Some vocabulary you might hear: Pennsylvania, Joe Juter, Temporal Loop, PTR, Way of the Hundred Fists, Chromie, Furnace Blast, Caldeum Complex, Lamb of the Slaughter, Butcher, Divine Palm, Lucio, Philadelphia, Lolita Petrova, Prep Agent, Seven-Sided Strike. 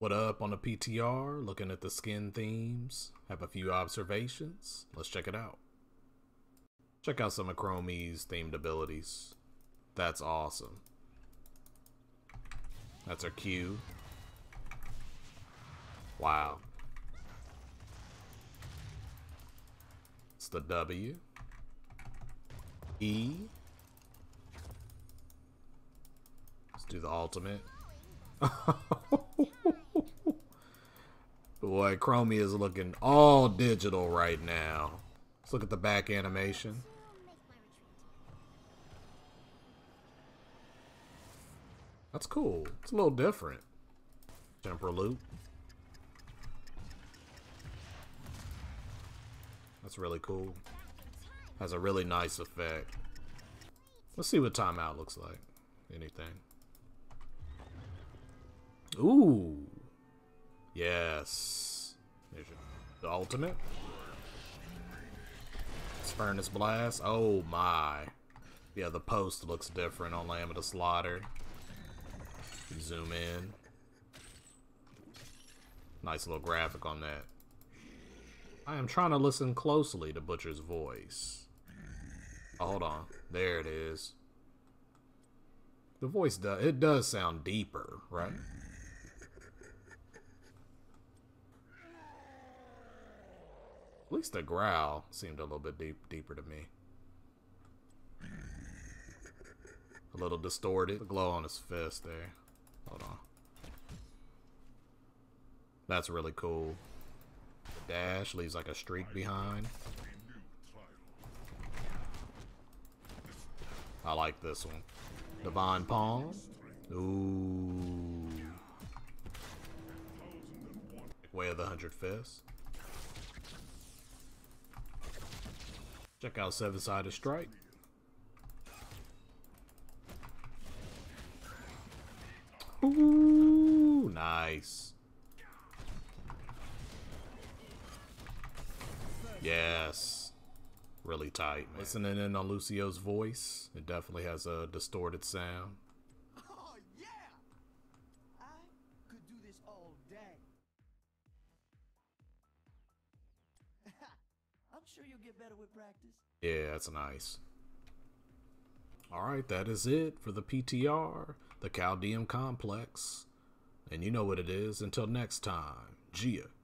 What up on the PTR? Looking at the skin themes. Have a few observations. Let's check it out. Check out some of Chromie's themed abilities. That's awesome. That's her Q. Wow. It's the W. E. Let's do the ultimate. Boy, Chromie is looking all digital right now. Let's look at the back animation. That's cool. It's a little different. Temporal Loop. That's really cool. Has a really nice effect. Let's see what timeout looks like. Anything. Ooh. Yes. There's the ultimate. It's Furnace Blast. Oh my. Yeah, the post looks different on Lamb of the Slaughter. Zoom in. Nice little graphic on that. I am trying to listen closely to Butcher's voice. Oh, hold on. There it is. The voice does sound deeper, right? At least the growl seemed a little bit deeper to me. A little distorted. The glow on his fist there. Hold on. That's really cool. The dash leaves like a streak behind. I like this one. Divine Palm. Ooh. Way of the Hundred Fists. Check out Seven-Sided Strike. Ooh, nice. Yes. Really tight, man. Listening in on Lucio's voice, it definitely has a distorted sound. Oh, yeah! I could do this all day. I'm sure you'll get better with practice. Yeah, that's nice. Alright, that is it for the PTR, the Caldeum Complex. And you know what it is. Until next time, Gia.